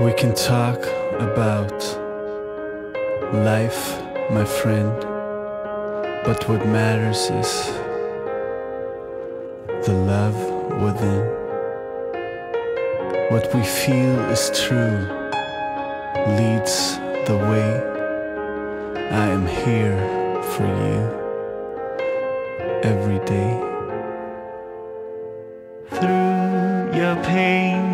We can talk about life, my friend, but what matters is the love within. What we feel is true leads the way. I am here for you every day. Through your pain,